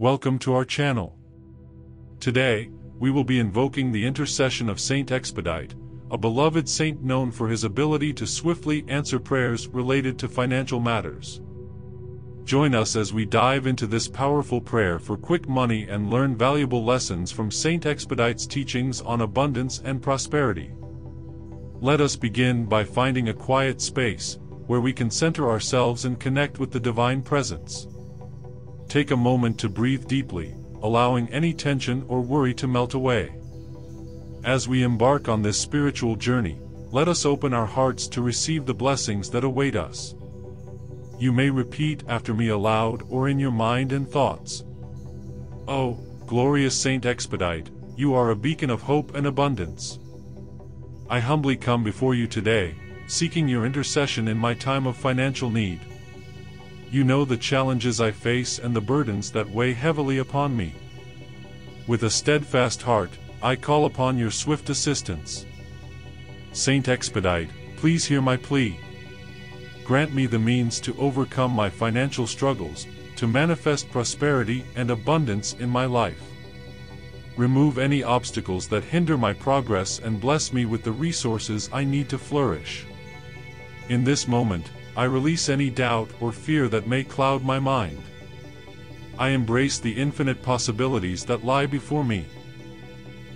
Welcome to our channel. Today, we will be invoking the intercession of Saint Expedite, a beloved saint known for his ability to swiftly answer prayers related to financial matters. Join us as we dive into this powerful prayer for quick money and learn valuable lessons from Saint Expedite's teachings on abundance and prosperity. Let us begin by finding a quiet space, where we can center ourselves and connect with the divine presence. Take a moment to breathe deeply, allowing any tension or worry to melt away. As we embark on this spiritual journey, let us open our hearts to receive the blessings that await us. You may repeat after me aloud or in your mind and thoughts. Oh, glorious Saint Expedite, you are a beacon of hope and abundance. I humbly come before you today, seeking your intercession in my time of financial need. You know the challenges I face and the burdens that weigh heavily upon me. With a steadfast heart, I call upon your swift assistance. Saint Expedite, please hear my plea. Grant me the means to overcome my financial struggles, to manifest prosperity and abundance in my life. Remove any obstacles that hinder my progress and bless me with the resources I need to flourish. In this moment, I release any doubt or fear that may cloud my mind. I embrace the infinite possibilities that lie before me.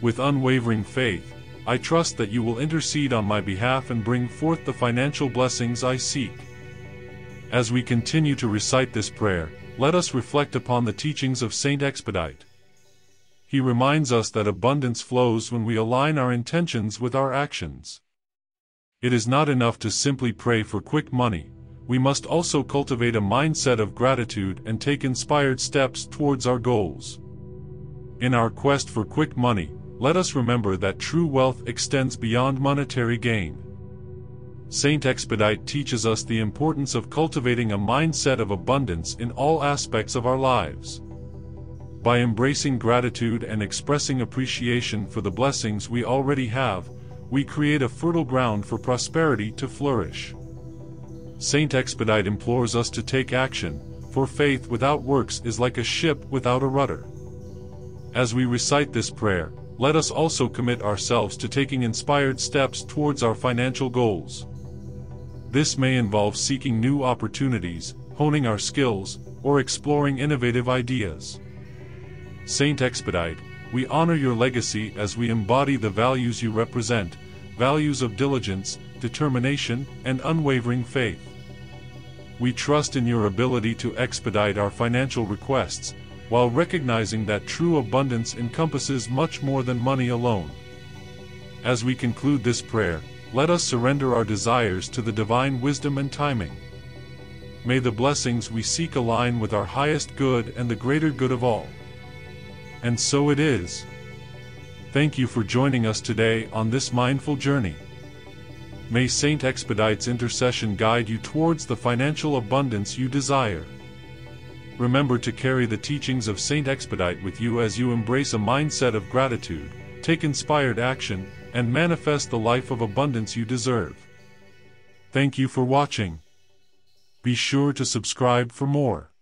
With unwavering faith, I trust that you will intercede on my behalf and bring forth the financial blessings I seek. As we continue to recite this prayer, let us reflect upon the teachings of Saint Expedite. He reminds us that abundance flows when we align our intentions with our actions. It is not enough to simply pray for quick money, we must also cultivate a mindset of gratitude and take inspired steps towards our goals. In our quest for quick money, let us remember that true wealth extends beyond monetary gain. Saint Expedite teaches us the importance of cultivating a mindset of abundance in all aspects of our lives. By embracing gratitude and expressing appreciation for the blessings we already have, we create a fertile ground for prosperity to flourish. Saint Expedite implores us to take action, for faith without works is like a ship without a rudder. As we recite this prayer, let us also commit ourselves to taking inspired steps towards our financial goals. This may involve seeking new opportunities, honing our skills, or exploring innovative ideas. Saint Expedite, we honor your legacy as we embody the values you represent, values of diligence, determination, and unwavering faith. We trust in your ability to expedite our financial requests, while recognizing that true abundance encompasses much more than money alone. As we conclude this prayer, let us surrender our desires to the divine wisdom and timing. May the blessings we seek align with our highest good and the greater good of all. And so it is. Thank you for joining us today on this mindful journey. May Saint Expedite's intercession guide you towards the financial abundance you desire. Remember to carry the teachings of Saint Expedite with you as you embrace a mindset of gratitude, take inspired action, and manifest the life of abundance you deserve. Thank you for watching. Be sure to subscribe for more.